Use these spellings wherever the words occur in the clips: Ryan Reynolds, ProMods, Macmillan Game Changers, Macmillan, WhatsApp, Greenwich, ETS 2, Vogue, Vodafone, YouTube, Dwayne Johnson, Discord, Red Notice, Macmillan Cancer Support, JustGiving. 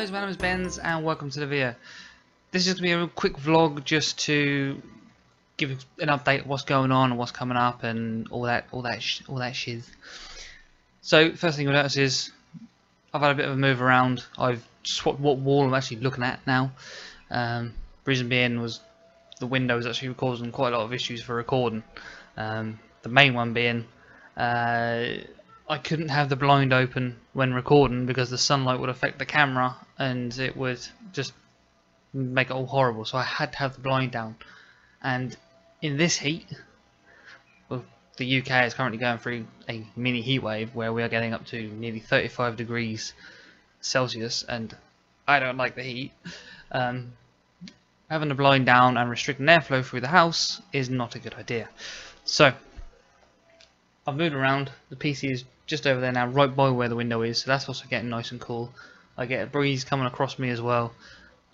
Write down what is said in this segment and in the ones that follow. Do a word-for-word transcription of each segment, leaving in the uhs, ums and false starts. guys, my name is BENZ and welcome to the video. This is going to be a real quick vlog just to give an update of what's going on and what's coming up and all that all that sh all that shiz. So first thing you'll notice is I've had a bit of a move around. I've swapped what wall I'm actually looking at now. Um, reason being was the window is actually causing quite a lot of issues for recording. Um, the main one being uh, I couldn't have the blind open when recording because the sunlight would affect the camera and it would just make it all horrible, so I had to have the blind down. And in this heat, well, the U K is currently going through a mini heat wave where we are getting up to nearly thirty-five degrees Celsius, and I don't like the heat. Um, having the blind down and restricting airflow through the house is not a good idea. So I've moved around. The P C is just over there now, right by where the window is, so that's also getting nice and cool. I get a breeze coming across me as well.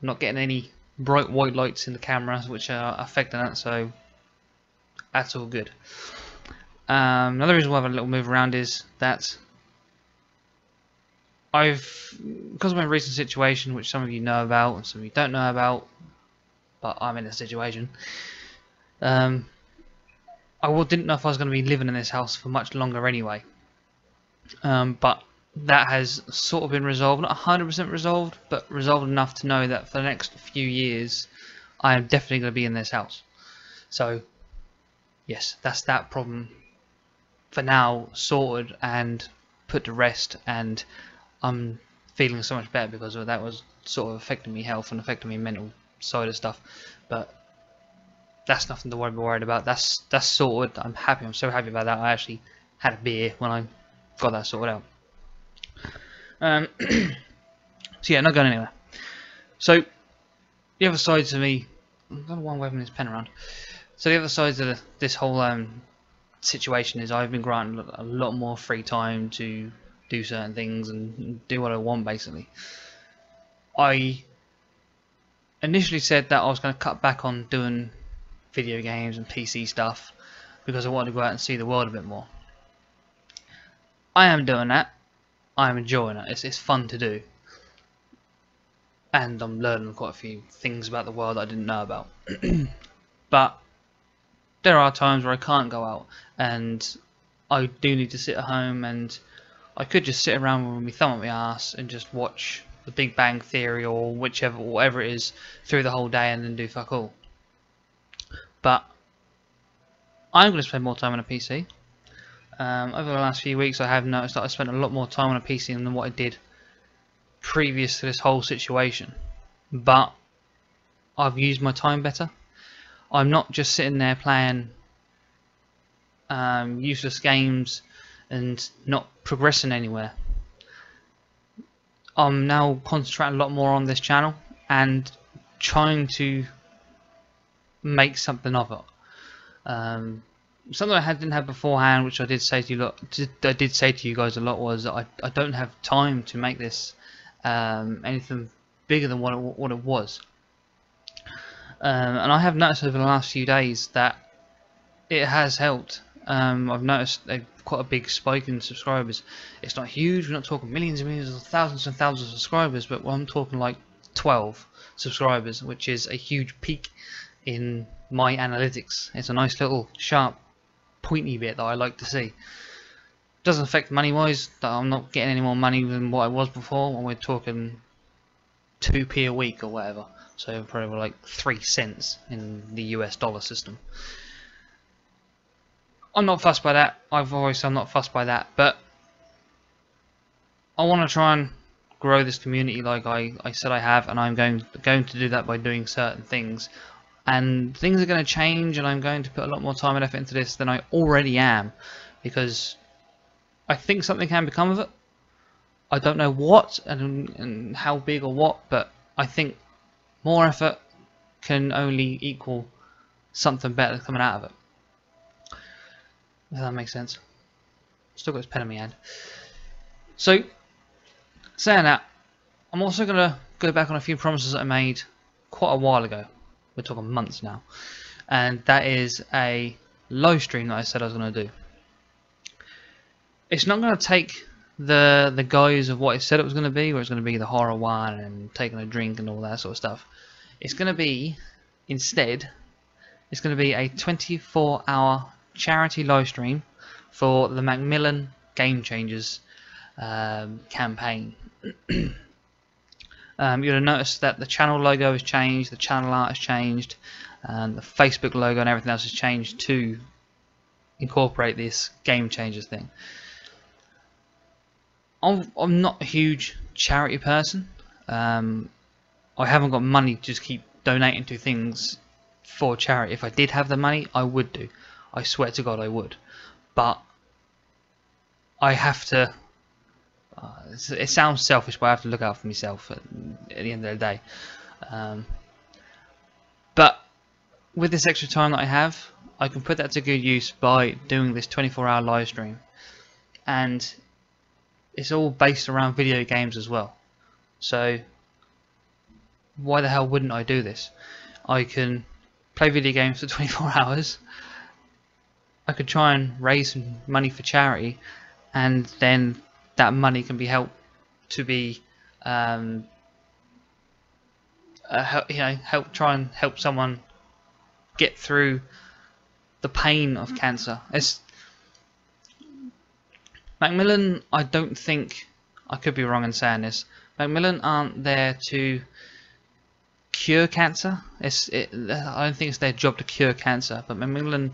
I'm not getting any bright white lights in the cameras which are affecting that, so that's all good. Um, another reason why I've had a little move around is that I've, because of my recent situation, which some of you know about and some of you don't know about, but I'm in a situation, um, I didn't know if I was going to be living in this house for much longer anyway, um, but that has sort of been resolved, not one hundred percent resolved, but resolved enough to know that for the next few years I am definitely going to be in this house. So yes, that's that problem for now sorted and put to rest, and I'm feeling so much better because of that was sort of affecting me health and affecting me mental side of stuff, but that's nothing to worry, be worried about. That's that's sorted. I'm happy. I'm so happy about that. I actually had a beer when I got that sorted out. Um, so yeah, not going anywhere. So the other side to me, I don't know why I'm waving this pen around. So the other side to the, this whole um, situation is I've been granted a lot more free time to do certain things and do what I want. Basically, I initially said that I was going to cut back on doing video games and P C stuff because I wanted to go out and see the world a bit more. I am doing that. I'm enjoying it. It's, it's fun to do, and I'm learning quite a few things about the world that I didn't know about. But there are times where I can't go out, and I do need to sit at home, and I could just sit around with my thumb on my ass and just watch The Big Bang Theory or whichever, whatever it is, through the whole day and then do fuck all. But I'm going to spend more time on a P C. Um, over the last few weeks I have noticed that I spent a lot more time on a P C than what I did previous to this whole situation. But I've used my time better. I'm not just sitting there playing um, useless games and not progressing anywhere. I'm now concentrating a lot more on this channel and trying to make something of it. Um, something I had, didn't have beforehand, which I did say to you lot, I did say to you guys a lot, was that I, I don't have time to make this um, anything bigger than what it, what it was. Um, and I have noticed over the last few days that it has helped. Um, I've noticed a, quite a big spike in subscribers. It's not huge. We're not talking millions and millions or thousands and thousands of subscribers, but I'm talking like twelve subscribers, which is a huge peak in my analytics. It's a nice little sharp pointy bit that I like to see. Doesn't affect money wise, that I'm not getting any more money than what I was before, when we're talking two p a week or whatever, so probably like three cents in the U S dollar system. I'm not fussed by that. I've always said I'm not fussed by that, but I want to try and grow this community like I, I said I have, and I'm going going to do that by doing certain things. And things are going to change, and I'm going to put a lot more time and effort into this than I already am, because I think something can become of it. I don't know what and, and how big or what, but I think more effort can only equal something better coming out of it. If that makes sense. Still got this pen in my hand. So, saying that, I'm also going to go back on a few promises that I made quite a while ago. We're talking months now, and that is a live stream that I said I was going to do. It's not going to take the the guise of what it said it was going to be, where it's going to be the horror one and taking a drink and all that sort of stuff. It's going to be, instead, it's going to be a twenty-four hour charity live stream for the Macmillan Game Changers um, campaign. Um, you'll notice that the channel logo has changed, the channel art has changed, and the Facebook logo and everything else has changed to incorporate this Game Changers thing. I'm, I'm not a huge charity person. Um, I haven't got money to just keep donating to things for charity. If I did have the money, I would do. I swear to God I would. But I have to... Uh, it sounds selfish, but I have to look out for myself at, at the end of the day. Um, but with this extra time that I have, I can put that to good use by doing this twenty-four hour live stream. And it's all based around video games as well. So why the hell wouldn't I do this? I can play video games for twenty-four hours. I could try and raise some money for charity, and then that money can be helped to be, um, uh, help, you know, help try and help someone get through the pain of cancer. It's Macmillan. I don't think, I could be wrong in saying this, Macmillan aren't there to cure cancer. It's, it, I don't think it's their job to cure cancer, but Macmillan.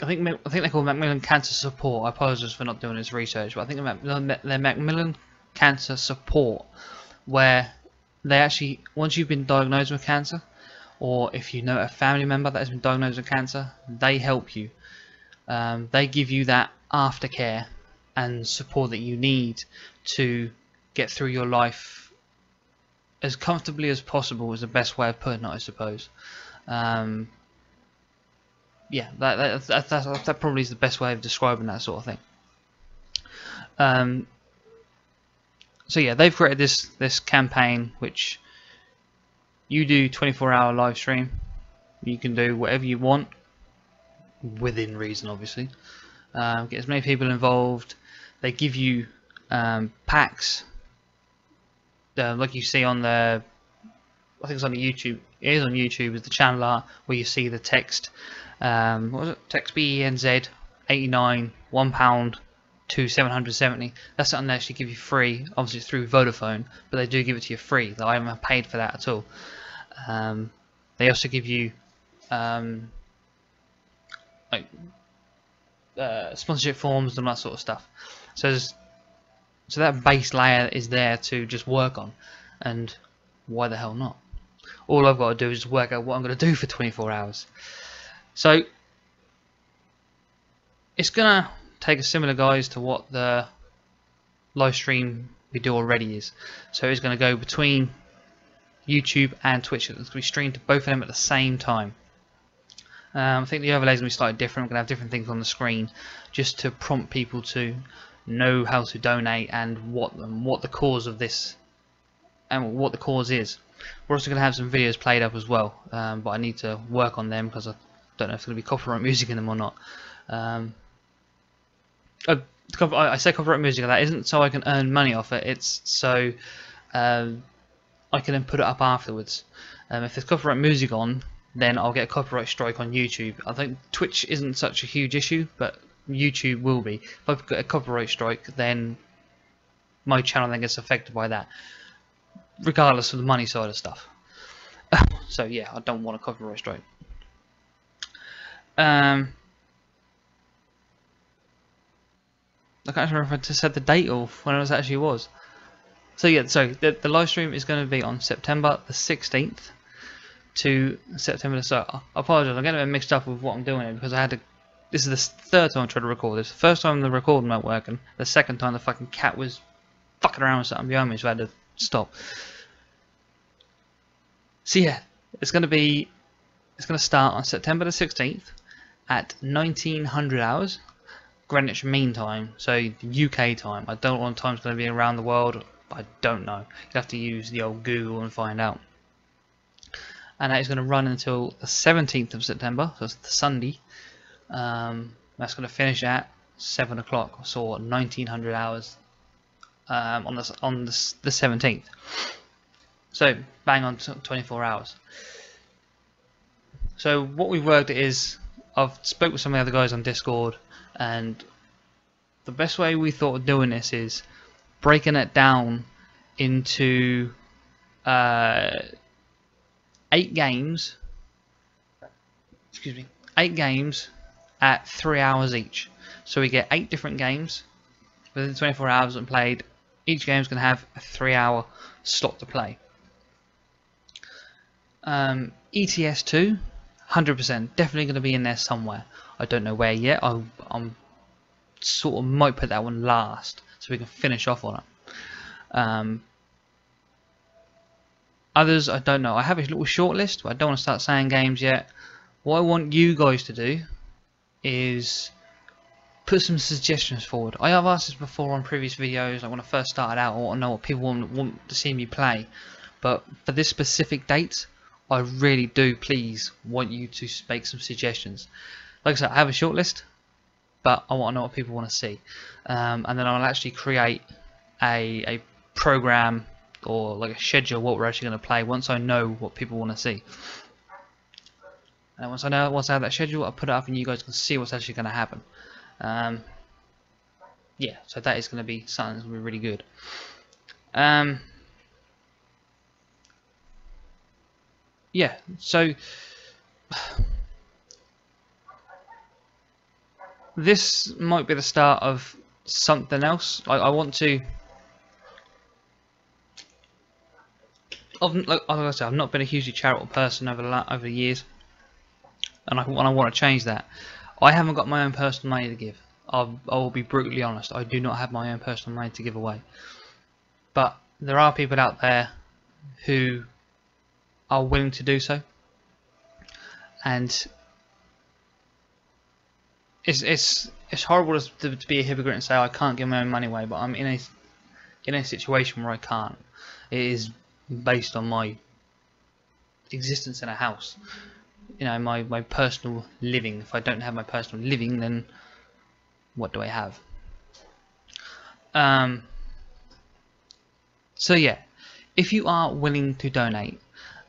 I think I think they call Macmillan Cancer Support. I apologise for not doing this research, but I think they're Macmillan Cancer Support, where they actually, once you've been diagnosed with cancer, or if you know a family member that has been diagnosed with cancer, they help you. Um, they give you that aftercare and support that you need to get through your life as comfortably as possible, is the best way of putting it, I suppose. Um, Yeah, that that, that that that probably is the best way of describing that sort of thing. Um, so yeah, they've created this this campaign, which you do twenty-four hour live stream. You can do whatever you want, within reason, obviously. Um, get as many people involved. They give you um, packs, uh, like you see on the, I think it's on the YouTube. It is on YouTube. Is the channel art where you see the text. Um, what was it? Text B E N Z eighty-nine, one pound to seven hundred seventy. That's something they actually give you free, obviously through Vodafone, but they do give it to you free. I haven't paid for that at all. Um, they also give you um, like uh, sponsorship forms and that sort of stuff. So, so that base layer is there to just work on, and why the hell not? All I've got to do is just work out what I'm going to do for twenty-four hours. So it's gonna take a similar guise to what the live stream we do already is. So it's gonna go between YouTube and Twitch. It's gonna be streamed to both of them at the same time. Um, I think the overlays are gonna be slightly different. I'm gonna have different things on the screen just to prompt people to know how to donate and what and what the cause of this and what the cause is. We're also gonna have some videos played up as well, um, but I need to work on them because I don't know if there's going to be copyright music in them or not. Um, I, I say copyright music, that isn't so I can earn money off it, it's so um, I can then put it up afterwards. Um, if there's copyright music on, then I'll get a copyright strike on YouTube. I think Twitch isn't such a huge issue, but YouTube will be. If I've got a copyright strike, then my channel then gets affected by that, regardless of the money side of stuff. So yeah, I don't want a copyright strike. Um, I can't remember if I just said the date or when it was actually was. So yeah, so the, the live stream is going to be on September the sixteenth to September the so. I apologise, I'm getting a bit mixed up with what I'm doing because I had to. This is the third time I'm trying to record this. The first time the recording not working. The second time the fucking cat was fucking around with something behind me, so I had to stop. So yeah, it's going to be. It's going to start on September the sixteenth. At nineteen hundred hours Greenwich Mean Time, so U K time. I don't know what time's going to be around the world, I don't know. You have to use the old Google and find out. And that is going to run until the seventeenth of September, so it's the Sunday. Um, that's going to finish at seven o'clock, saw nineteen hundred hours um, on, the, on the, the seventeenth. So bang on twenty-four hours. So what we've worked is, I've spoke with some of the other guys on Discord, and the best way we thought of doing this is breaking it down into uh, eight games. Excuse me, eight games at three hours each. So we get eight different games within twenty-four hours and played. Each game's going to have a three-hour slot to play. Um, E T S two, one hundred percent, definitely going to be in there somewhere. I don't know where yet. I I'm sort of might put that one last, so we can finish off on it. Um, others, I don't know. I have a little shortlist, but I don't want to start saying games yet. What I want you guys to do is put some suggestions forward. I have asked this before on previous videos, like when I first started out. I want to know what people want, want to see me play. But for this specific date, I really do please want you to make some suggestions. Like I said, I have a shortlist, but I want to know what people want to see. Um, and then I'll actually create a, a program or like a schedule what we're actually going to play once I know what people want to see. And once I know, once I have that schedule, I'll put it up and you guys can see what's actually going to happen. Um, yeah, so that is going to be something that's going to be really good. Um, yeah, so this might be the start of something else. I, I want to. I've, like I said, I've not been a hugely charitable person over the, over the years. And I, and I want to change that. I haven't got my own personal money to give. I'll, I will be brutally honest. I do not have my own personal money to give away. But there are people out there who are willing to do so. And it's it's it's horrible to, to be a hypocrite and say, oh, I can't give my own money away. But I'm in a in a situation where I can't. It is based on my existence in a house. You know, my, my personal living. If I don't have my personal living, then what do I have? Um, so yeah, if you are willing to donate,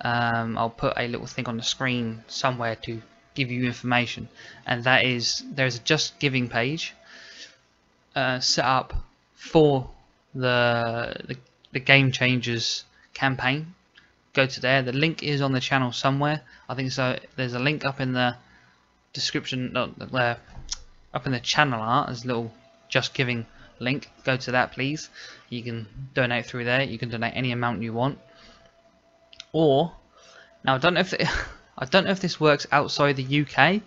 um, I'll put a little thing on the screen somewhere to give you information, and that is, there's a JustGiving page uh, set up for the, the, the Game Changers campaign. Go to there. The link is on the channel somewhere. I think so. There's a link up in the description, uh, uh, up in the channel art. There's a little Just Giving link. Go to that, please. You can donate through there. You can donate any amount you want. Or now, I don't know if the, I don't know if this works outside the U K.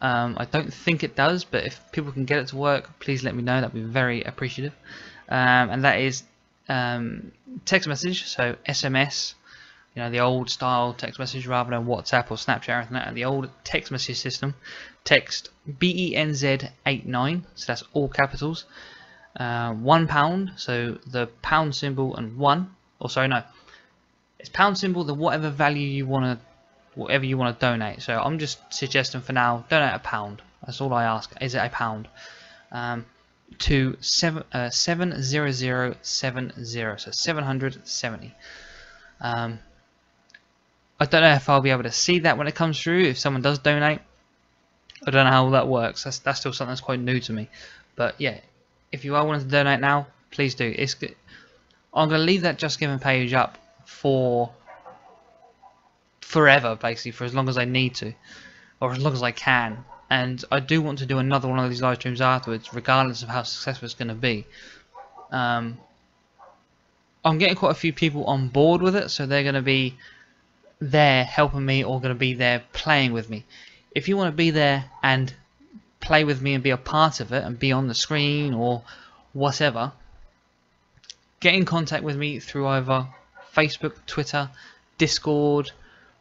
Um, I don't think it does, but if people can get it to work, please let me know. That'd be very appreciative. Um, and that is um, text message, so S M S. You know, the old style text message rather than WhatsApp or Snapchat or anything like that. The old text message system. Text B E N Z eight nine, so that's all capitals. Uh, one pound, so the pound symbol and one. Or sorry, no, it's pound symbol. The whatever value you want to, whatever you want to donate. So I'm just suggesting for now, donate a pound. That's all I ask. Is it a pound? Um, to seven uh, seven zero zero seven zero. So seven hundred seventy. Um, I don't know if I'll be able to see that when it comes through, if someone does donate. I don't know how that works. That's, that's still something that's quite new to me. But yeah, if you are wanting to donate now, please do. It's good. I'm going to leave that JustGiving page up for forever, basically, for as long as I need to, or as long as I can. And I do want to do another one of these live streams afterwards, regardless of how successful it's going to be. Um, I'm getting quite a few people on board with it, so they're going to be there helping me, or going to be there playing with me. If you want to be there and play with me and be a part of it and be on the screen or whatever, get in contact with me through either Facebook, Twitter, Discord,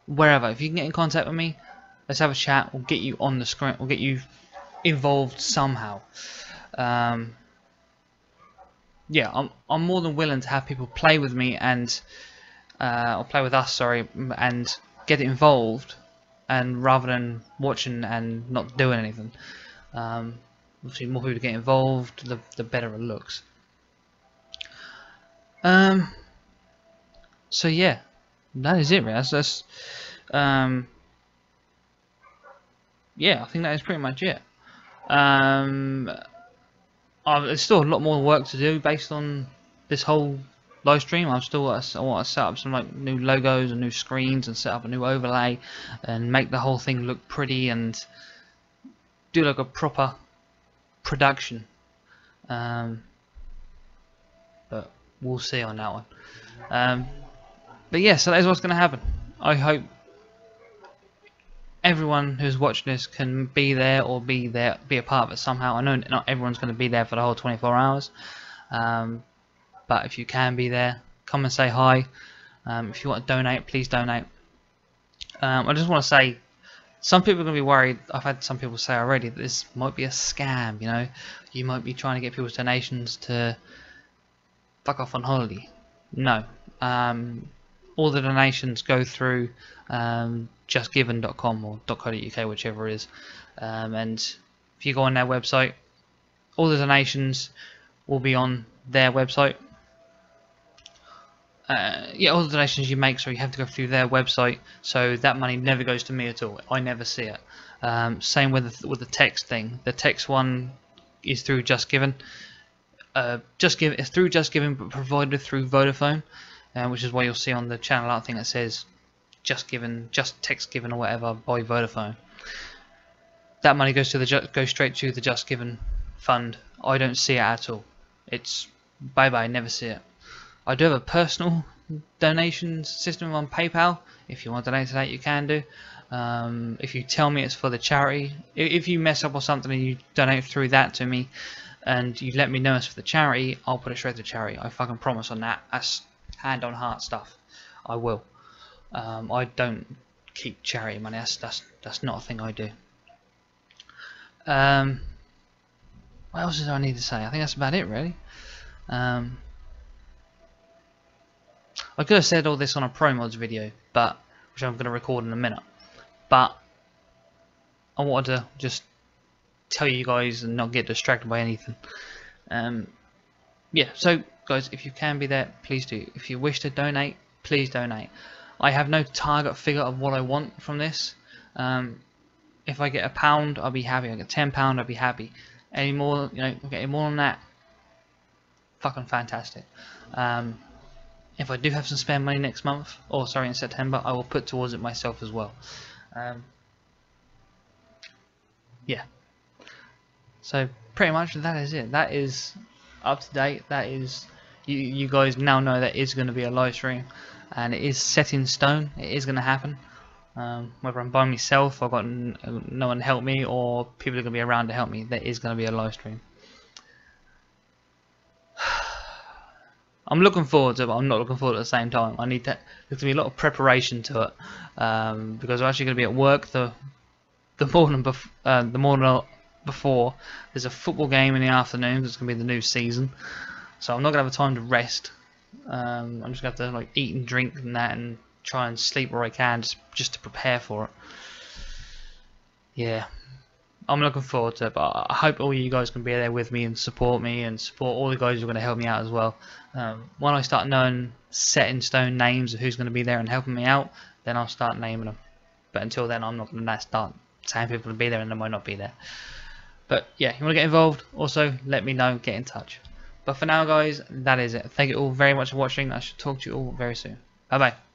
wherever. If you can get in contact with me, let's have a chat. We'll get you on the screen. We'll get you involved somehow. Um, yeah, I'm I'm more than willing to have people play with me and. Uh, or play with us, sorry, and get involved, and rather than watching and not doing anything. Um, obviously more people get involved, the, the better it looks. Um, so yeah, that is it, really. That's, that's um, yeah, I think that is pretty much it. Um, I've, there's still a lot more work to do based on this whole live stream. I'm still, I want to set up some like new logos and new screens and set up a new overlay and make the whole thing look pretty and do like a proper production. Um, but we'll see on that one. Um, but yeah, so that is what's going to happen. I hope everyone who's watching this can be there or be there, be a part of it somehow. I know not everyone's going to be there for the whole twenty-four hours. Um, but if you can be there, come and say hi. Um, if you want to donate, please donate. Um, I just want to say, some people are going to be worried. I've had some people say already that this might be a scam, you know. You might be trying to get people's donations to fuck off on holiday. No. Um, all the donations go through um, just giving dot com or dot co dot U K, whichever it is. Um, and if you go on their website, all the donations will be on their website. Uh, yeah, all the donations you make, so you have to go through their website, so that money never goes to me at all. I never see it. Um, same with the, with the text thing. The text one is through JustGiving. Uh, JustGiving is through JustGiving, but provided through Vodafone, uh, which is why you'll see on the channel art thing that says JustGiving, Just Text Given, or whatever by Vodafone. That money goes to the goes straight to the JustGiving fund. I don't see it at all. It's bye bye. Never see it. I do have a personal donation system on PayPal. If you want to donate to that, you can do. Um, if you tell me it's for the charity, if you mess up or something and you donate through that to me, and you let me know it's for the charity, I'll put it straight to charity. I fucking promise on that. That's hand on heart stuff. I will. Um, I don't keep charity money. That's that's that's not a thing I do. Um, what else do I need to say? I think that's about it, really. Um, I could have said all this on a ProMods video, but which I'm going to record in a minute. But I wanted to just tell you guys and not get distracted by anything. Um, yeah, so guys, if you can be there, please do. If you wish to donate, please donate. I have no target figure of what I want from this. Um, if I get a pound, I'll be happy. If I get ten pound, I'll be happy. Any more, you know, getting more than that, fucking fantastic. Um, If I do have some spare money next month, or sorry, in September, I will put towards it myself as well. Um, yeah. So pretty much that is it. That is up to date. That is, you, you guys now know that is going to be a live stream, and it is set in stone. It is going to happen. Um, whether I'm by myself, I've got no one to help me, or people are going to be around to help me, there is going to be a live stream. I'm looking forward to it, but I'm not looking forward to it at the same time. I need to, there's going to be a lot of preparation to it, um, because I'm actually going to be at work the the morning, bef uh, the morning before. There's a football game in the afternoon. It's going to be the new season, so I'm not going to have time to rest. Um, I'm just going to have to like eat and drink and that, and try and sleep where I can, just just to prepare for it. Yeah. I'm looking forward to it, but I hope all you guys can be there with me and support me and support all the guys who are going to help me out as well. Um, when I start knowing set in stone names of who's going to be there and helping me out, then I'll start naming them. But until then, I'm not going to start saying people to be there and they might not be there. But yeah, you want to get involved, also let me know, get in touch. But for now guys, that is it. Thank you all very much for watching. I shall talk to you all very soon. Bye bye.